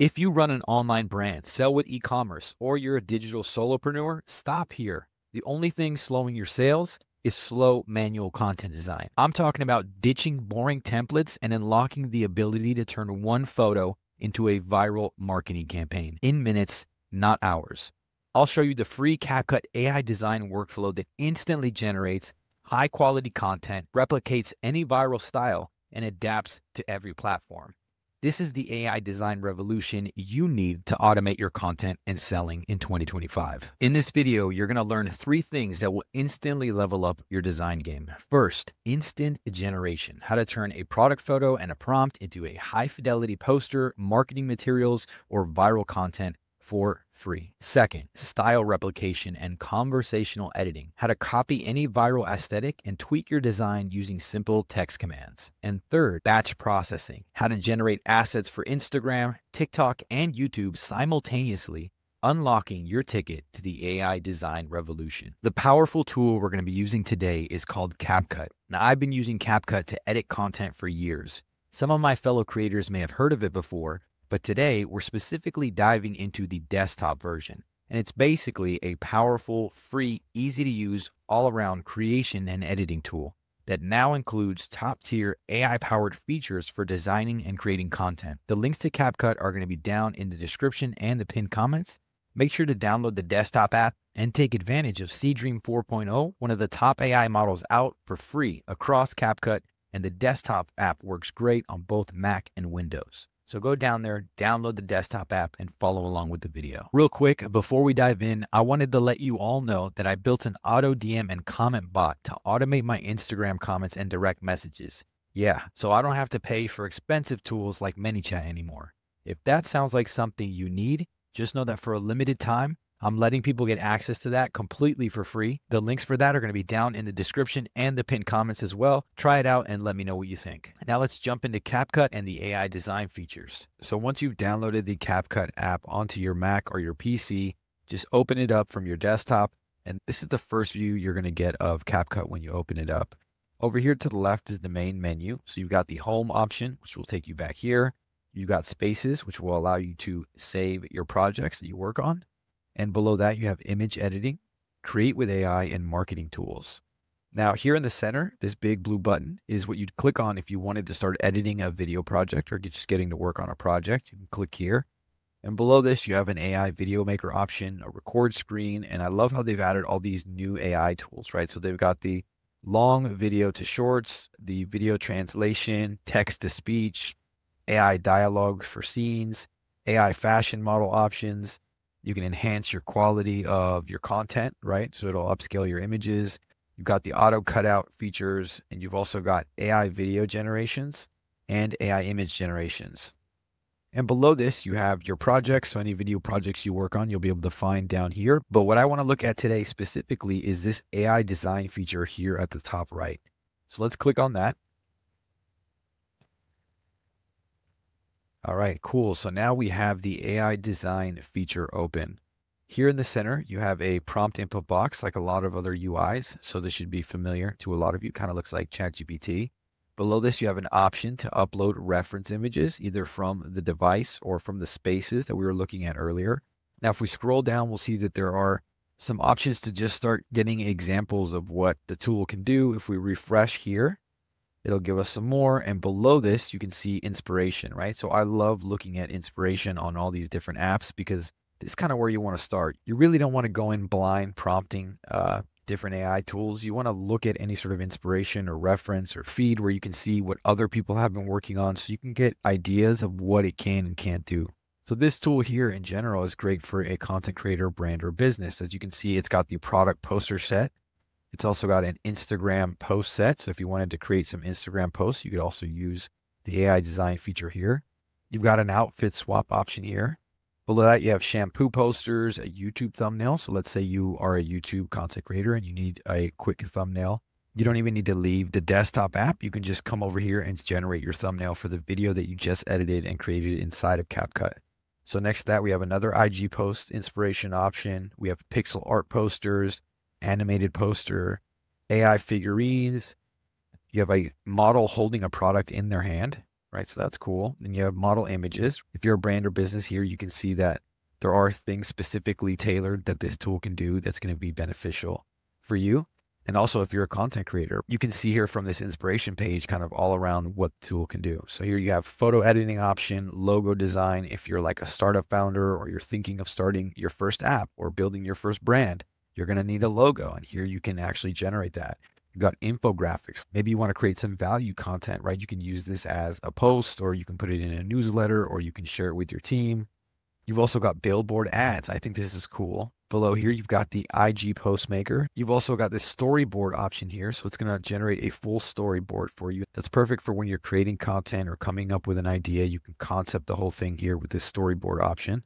If you run an online brand, sell with e-commerce, or you're a digital solopreneur, stop here. The only thing slowing your sales is slow manual content design. I'm talking about ditching boring templates and unlocking the ability to turn one photo into a viral marketing campaign in minutes, not hours. I'll show you the free CapCut AI design workflow that instantly generates high quality content, replicates any viral style, and adapts to every platform. This is the AI design revolution you need to automate your content and selling in 2025. In this video, you're going to learn three things that will instantly level up your design game. First, instant generation, how to turn a product photo and a prompt into a high fidelity poster, marketing materials, or viral content for free. Second, style replication and conversational editing, how to copy any viral aesthetic and tweak your design using simple text commands. And third, batch processing, how to generate assets for Instagram, TikTok, and YouTube simultaneously, unlocking your ticket to the AI design revolution. The powerful tool we're going to be using today is called CapCut. Now, I've been using CapCut to edit content for years. Some of my fellow creators may have heard of it before, but today we're specifically diving into the desktop version, and it's basically a powerful, free, easy to use, all around creation and editing tool that now includes top tier AI powered features for designing and creating content. The links to CapCut are going to be down in the description and the pinned comments. Make sure to download the desktop app and take advantage of Seadream 4.0, one of the top AI models out, for free across CapCut, and the desktop app works great on both Mac and Windows. So go down there, download the desktop app, and follow along with the video. Real quick, before we dive in, I wanted to let you all know that I built an auto DM and comment bot to automate my Instagram comments and direct messages. Yeah, so I don't have to pay for expensive tools like ManyChat anymore. If that sounds like something you need, just know that for a limited time, I'm letting people get access to that completely for free. The links for that are going to be down in the description and the pinned comments as well. Try it out and let me know what you think. Now let's jump into CapCut and the AI design features. So once you've downloaded the CapCut app onto your Mac or your PC, just open it up from your desktop. And this is the first view you're going to get of CapCut when you open it up. Over here to the left is the main menu. So you've got the home option, which will take you back here. You've got spaces, which will allow you to save your projects that you work on. And below that, you have image editing, create with AI, and marketing tools. Now here in the center, this big blue button is what you'd click on if you wanted to start editing a video project or just getting to work on a project. You can click here. And below this, you have an AI video maker option, a record screen. And I love how they've added all these new AI tools, right? So they've got the long video to shorts, the video translation, text to speech, AI dialogue for scenes, AI fashion model options. You can enhance your quality of your content, right? So it'll upscale your images. You've got the auto cutout features, and you've also got AI video generations and AI image generations. And below this, you have your projects. So any video projects you work on, you'll be able to find down here. But what I want to look at today specifically is this AI design feature here at the top right. So let's click on that. All right, cool. So now we have the AI design feature open. Here in the center, you have a prompt input box like a lot of other UIs. So this should be familiar to a lot of you. Kind of looks like ChatGPT. Below this, you have an option to upload reference images, either from the device or from the spaces that we were looking at earlier. Now, if we scroll down, we'll see that there are some options to just start getting examples of what the tool can do. If we refresh here, it'll give us some more, and below this, you can see inspiration, right? So I love looking at inspiration on all these different apps because this is kind of where you want to start. You really don't want to go in blind prompting different AI tools. You want to look at any sort of inspiration or reference or feed where you can see what other people have been working on so you can get ideas of what it can and can't do. So this tool here in general is great for a content creator, brand, or business. As you can see, it's got the product poster set. It's also got an Instagram post set. So if you wanted to create some Instagram posts, you could also use the AI design feature here. You've got an outfit swap option here. Below that, you have shampoo posters, a YouTube thumbnail. So let's say you are a YouTube content creator and you need a quick thumbnail. You don't even need to leave the desktop app. You can just come over here and generate your thumbnail for the video that you just edited and created inside of CapCut. So next to that, we have another IG post inspiration option. We have pixel art posters, animated poster, AI figurines. You have a model holding a product in their hand, right? So that's cool. Then you have model images. If you're a brand or business here, you can see that there are things specifically tailored that this tool can do that's going to be beneficial for you. And also if you're a content creator, you can see here from this inspiration page kind of all around what the tool can do. So here you have photo editing option, logo design. If you're like a startup founder or you're thinking of starting your first app or building your first brand, you're going to need a logo. And here you can actually generate that. You've got infographics. Maybe you want to create some value content, right? You can use this as a post, or you can put it in a newsletter, or you can share it with your team. You've also got billboard ads. I think this is cool. Below here, you've got the IG post maker. You've also got this storyboard option here. So it's going to generate a full storyboard for you. That's perfect for when you're creating content or coming up with an idea. You can concept the whole thing here with this storyboard option.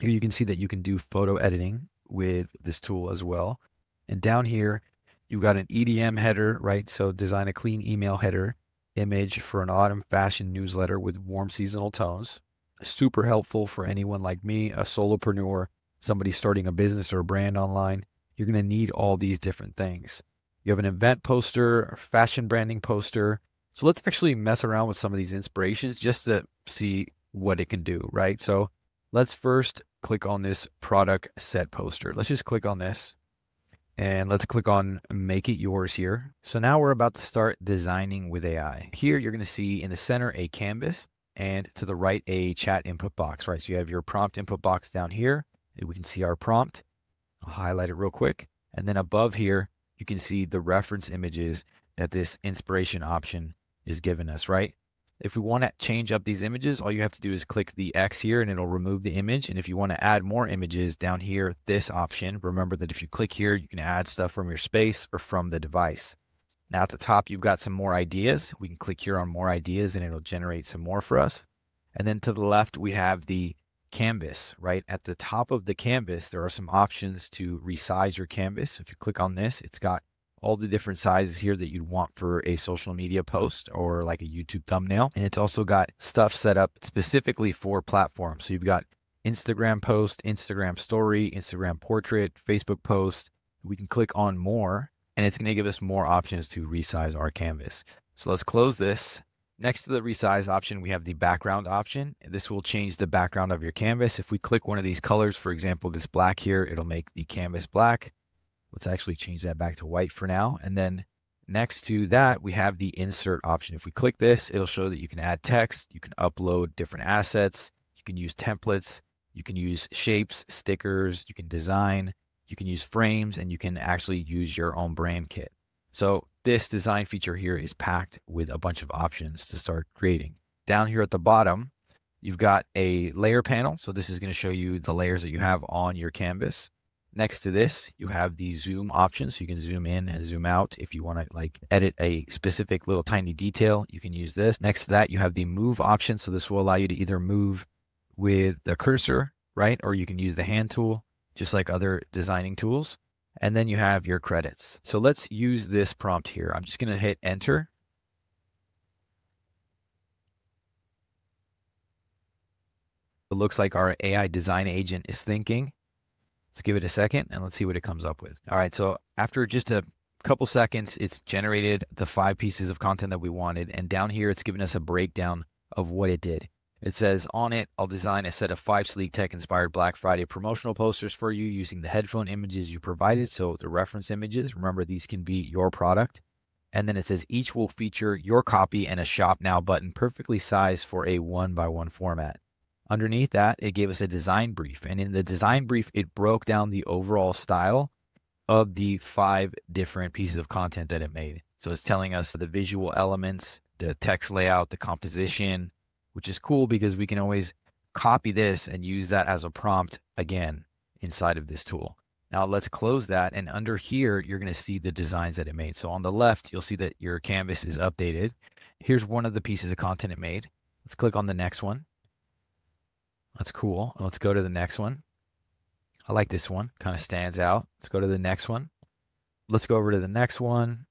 Here you can see that you can do photo editing with this tool as well. And down here, you've got an EDM header, right? So design a clean email header image for an autumn fashion newsletter with warm seasonal tones. Super helpful for anyone like me, a solopreneur, somebody starting a business or a brand online. You're going to need all these different things. You have an event poster, a fashion branding poster. So let's actually mess around with some of these inspirations just to see what it can do, right? So let's first click on this product set poster. Let's just click on this and let's click on make it yours here. So now we're about to start designing with AI. Here you're going to see in the center a canvas, and to the right, a chat input box, right? So you have your prompt input box down here. We can see our prompt. I'll highlight it real quick. And then above here, you can see the reference images that this inspiration option is giving us, right? If we want to change up these images, all you have to do is click the X here and it'll remove the image. And if you want to add more images down here, this option, remember that if you click here, you can add stuff from your space or from the device. Now at the top, you've got some more ideas. We can click here on more ideas and it'll generate some more for us. And then to the left, we have the canvas, right? At the top of the canvas, there are some options to resize your canvas. If you click on this, it's got all the different sizes here that you'd want for a social media post or like a YouTube thumbnail. And it's also got stuff set up specifically for platforms. So you've got Instagram post, Instagram story, Instagram portrait, Facebook post. We can click on more, and it's going to give us more options to resize our canvas. So let's close this. Next to the resize option, we have the background option. This will change the background of your canvas. If we click one of these colors, for example, this black here, it'll make the canvas black. Let's actually change that back to white for now. And then next to that, we have the insert option. If we click this, it'll show that you can add text, you can upload different assets, you can use templates, you can use shapes, stickers, you can design, you can use frames, and you can actually use your own brand kit. So this design feature here is packed with a bunch of options to start creating. Down here at the bottom, you've got a layer panel. So this is going to show you the layers that you have on your canvas. Next to this, you have the zoom option. So you can zoom in and zoom out. If you want to like edit a specific little tiny detail, you can use this. Next to that, you have the move option. So this will allow you to either move with the cursor, right? Or you can use the hand tool, just like other designing tools. And then you have your credits. So let's use this prompt here. I'm just going to hit enter. It looks like our AI design agent is thinking. Let's give it a second and let's see what it comes up with. All right. So after just a couple seconds, it's generated the 5 pieces of content that we wanted. And down here, it's giving us a breakdown of what it did. It says on it, I'll design a set of 5 sleek tech inspired Black Friday promotional posters for you using the headphone images you provided. So the reference images, remember these can be your product. And then it says each will feature your copy and a shop now button perfectly sized for a 1x1 format. Underneath that, it gave us a design brief. And in the design brief, it broke down the overall style of the 5 different pieces of content that it made. So it's telling us the visual elements, the text layout, the composition, which is cool because we can always copy this and use that as a prompt again inside of this tool. Now let's close that. And under here, you're going to see the designs that it made. So on the left, you'll see that your canvas is updated. Here's one of the pieces of content it made. Let's click on the next one. That's cool. Let's go to the next one. I like this one. Kind of stands out. Let's go to the next one. Let's go over to the next one.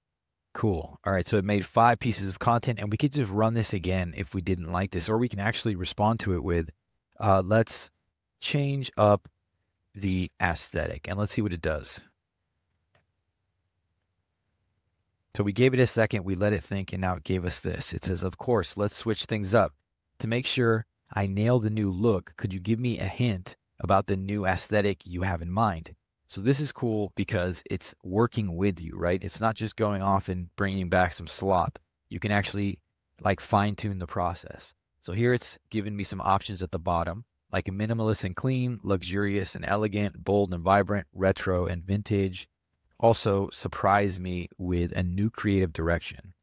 Cool. All right. So it made 5 pieces of content, and we could just run this again if we didn't like this, or we can actually respond to it with, let's change up the aesthetic and let's see what it does. So we gave it a second, we let it think, and now it gave us this. It says, of course, let's switch things up. To make sure I nail the new look, could you give me a hint about the new aesthetic you have in mind? So this is cool because it's working with you, right? It's not just going off and bringing back some slop. You can actually like fine tune the process. So here it's giving me some options at the bottom, like minimalist and clean, luxurious and elegant, bold and vibrant, retro and vintage. Also, surprise me with a new creative direction.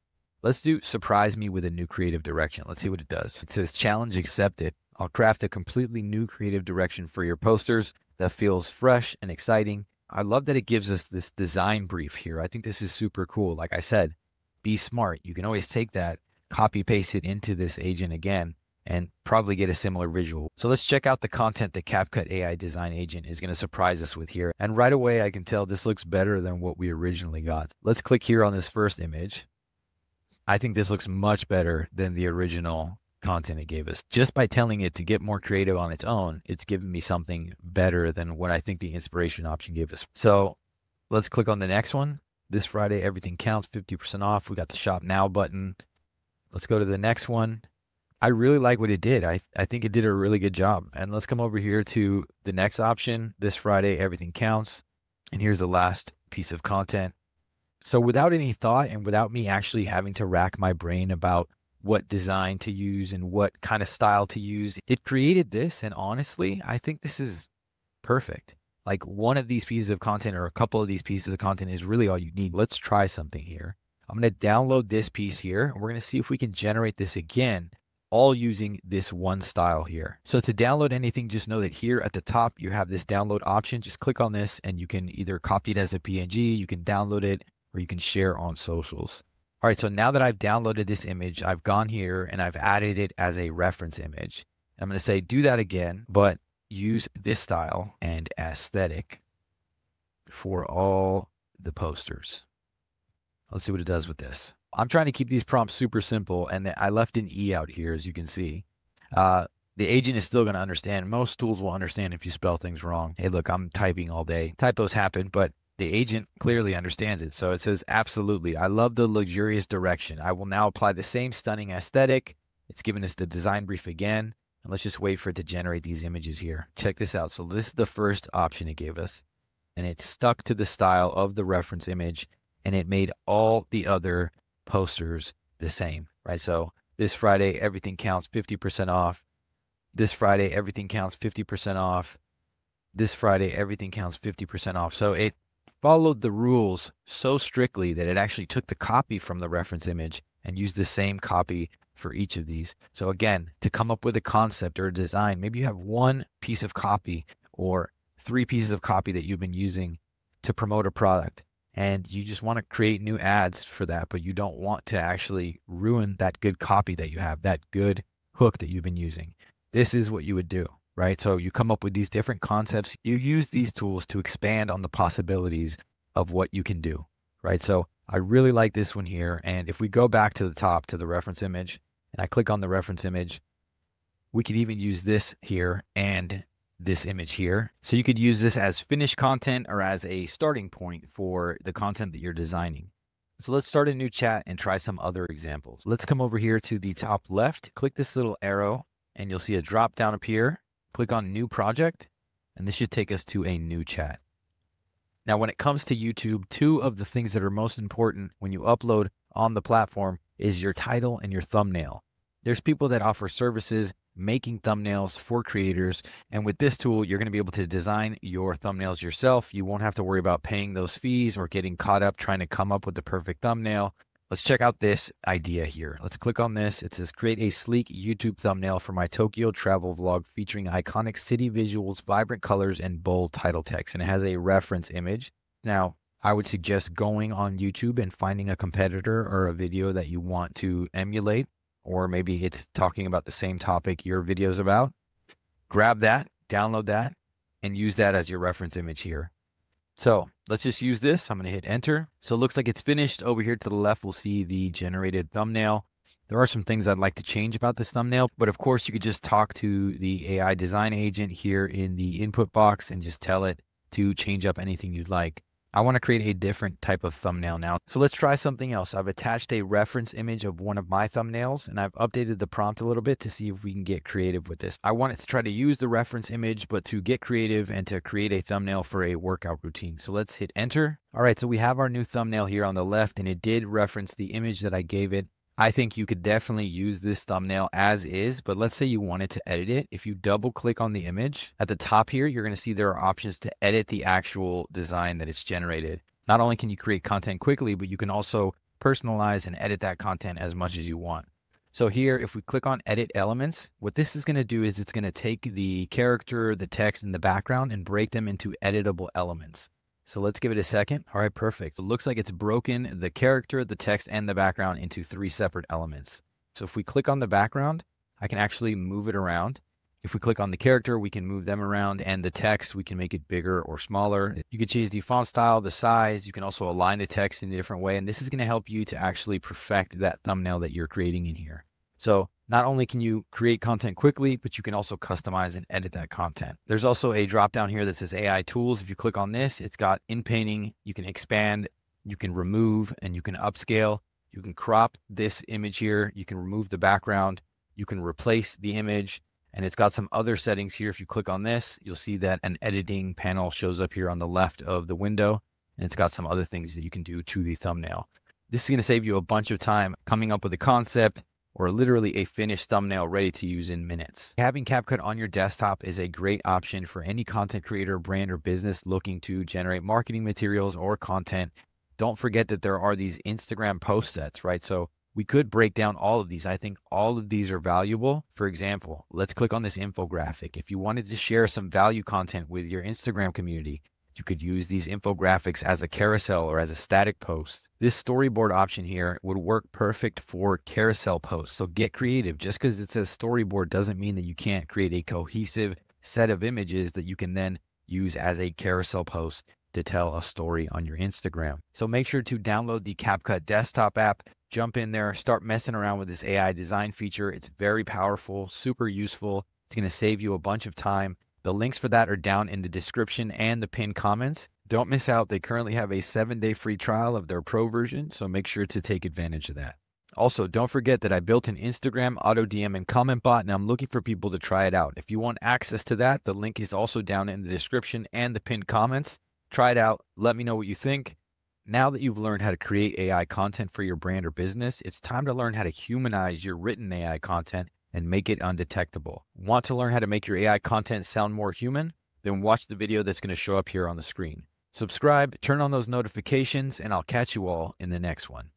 Let's do surprise me with a new creative direction. Let's see what it does. It says challenge accepted. I'll craft a completely new creative direction for your posters that feels fresh and exciting. I love that it gives us this design brief here. I think this is super cool. Like I said, be smart. You can always take that, copy paste it into this agent again, and probably get a similar visual. So let's check out the content that CapCut AI Design Agent is going to surprise us with here. And right away, I can tell this looks better than what we originally got. Let's click here on this first image. I think this looks much better than the original content it gave us. Just by telling it to get more creative on its own, it's giving me something better than what I think the inspiration option gave us. So let's click on the next one. This Friday, everything counts, 50% off. We got the shop now button. Let's go to the next one. I really like what it did. I think it did a really good job. And let's come over here to the next option. This Friday, everything counts. And here's the last piece of content. So without any thought and without me actually having to rack my brain about what design to use and what kind of style to use, it created this. And honestly, I think this is perfect. Like one of these pieces of content or a couple of these pieces of content is really all you need. Let's try something here. I'm going to download this piece here and we're going to see if we can generate this again, all using this one style here. So to download anything, just know that here at the top, you have this download option. Just click on this and you can either copy it as a PNG, you can download it, or you can share on socials. All right, so now that I've downloaded this image, I've gone here and I've added it as a reference image. I'm gonna say, do that again, but use this style and aesthetic for all the posters. Let's see what it does with this. I'm trying to keep these prompts super simple, and I left an E out here, as you can see. The agent is still going to understand. Most tools will understand if you spell things wrong. Hey, look, I'm typing all day. Typos happen, but the agent clearly understands it. So it says, absolutely. I love the luxurious direction. I will now apply the same stunning aesthetic. It's given us the design brief again. And let's just wait for it to generate these images here. Check this out. So this is the first option it gave us, and it stuck to the style of the reference image, and it made all the other posters the same, right? So this Friday, everything counts, 50% off. This Friday, everything counts, 50% off. This Friday, everything counts, 50% off. So it followed the rules so strictly that it actually took the copy from the reference image and used the same copy for each of these. So again, to come up with a concept or a design, maybe you have one piece of copy or three pieces of copy that you've been using to promote a product, and you just want to create new ads for that, but you don't want to actually ruin that good copy that you have, that good hook that you've been using. This is what you would do, right? So you come up with these different concepts. You use these tools to expand on the possibilities of what you can do, right? So I really like this one here. And if we go back to the top to the reference image, and I click on the reference image, we could even use this here and this image here. So you could use this as finished content or as a starting point for the content that you're designing. So let's start a new chat and try some other examples. Let's come over here to the top left, click this little arrow, and you'll see a drop down appear. Click on new project, and this should take us to a new chat. Now, when it comes to YouTube, two of the things that are most important when you upload on the platform is your title and your thumbnail. There's people that offer services making thumbnails for creators. And with this tool, you're going to be able to design your thumbnails yourself. You won't have to worry about paying those fees or getting caught up trying to come up with the perfect thumbnail. Let's check out this idea here. Let's click on this. It says, create a sleek YouTube thumbnail for my Tokyo travel vlog featuring iconic city visuals, vibrant colors, and bold title text. And it has a reference image. Now, I would suggest going on YouTube and finding a competitor or a video that you want to emulate, or maybe it's talking about the same topic your video's about. Grab that, download that, and use that as your reference image here. So let's just use this. I'm gonna hit enter. So it looks like it's finished. Over here to the left, we'll see the generated thumbnail. There are some things I'd like to change about this thumbnail, but of course you could just talk to the AI design agent here in the input box and just tell it to change up anything you'd like. I want to create a different type of thumbnail now. So let's try something else. I've attached a reference image of one of my thumbnails, and I've updated the prompt a little bit to see if we can get creative with this. I want it to try to use the reference image, but to get creative and to create a thumbnail for a workout routine. So let's hit enter. All right, so we have our new thumbnail here on the left, and it did reference the image that I gave it. I think you could definitely use this thumbnail as is, but let's say you wanted to edit it. If you double click on the image at the top here, you're going to see there are options to edit the actual design that it's generated. Not only can you create content quickly, but you can also personalize and edit that content as much as you want. So here, if we click on edit elements, what this is going to do is it's going to take the character, the text, and the background and break them into editable elements. So let's give it a second. All right, perfect. It looks like it's broken the character, the text, and the background into three separate elements. So if we click on the background, I can actually move it around. If we click on the character, we can move them around, and the text, we can make it bigger or smaller. You can change the font style, the size. You can also align the text in a different way. And this is going to help you to actually perfect that thumbnail that you're creating in here. So not only can you create content quickly, but you can also customize and edit that content. There's also a drop down here that says AI tools. If you click on this, it's got inpainting. You can expand, you can remove, and you can upscale. You can crop this image here. You can remove the background. You can replace the image. And it's got some other settings here. If you click on this, you'll see that an editing panel shows up here on the left of the window. And it's got some other things that you can do to the thumbnail. This is going to save you a bunch of time coming up with a concept, or literally a finished thumbnail ready to use in minutes. Having CapCut on your desktop is a great option for any content creator, brand, or business looking to generate marketing materials or content. Don't forget that there are these Instagram post sets, right? So we could break down all of these. I think all of these are valuable. For example, let's click on this infographic. If you wanted to share some value content with your Instagram community, you could use these infographics as a carousel or as a static post. This storyboard option here would work perfect for carousel posts. So get creative. Just because it says storyboard doesn't mean that you can't create a cohesive set of images that you can then use as a carousel post to tell a story on your Instagram. So make sure to download the CapCut desktop app, jump in there, start messing around with this AI design feature. It's very powerful, super useful. It's going to save you a bunch of time. The links for that are down in the description and the pinned comments. Don't miss out. They currently have a 7-day free trial of their pro version, so make sure to take advantage of that. Also, don't forget that I built an Instagram auto DM and comment bot, and I'm looking for people to try it out. If you want access to that, the link is also down in the description and the pinned comments. Try it out. Let me know what you think. Now that you've learned how to create AI content for your brand or business, it's time to learn how to humanize your written AI content and make it undetectable. Want to learn how to make your AI content sound more human? Then watch the video that's going to show up here on the screen. Subscribe, turn on those notifications, and I'll catch you all in the next one.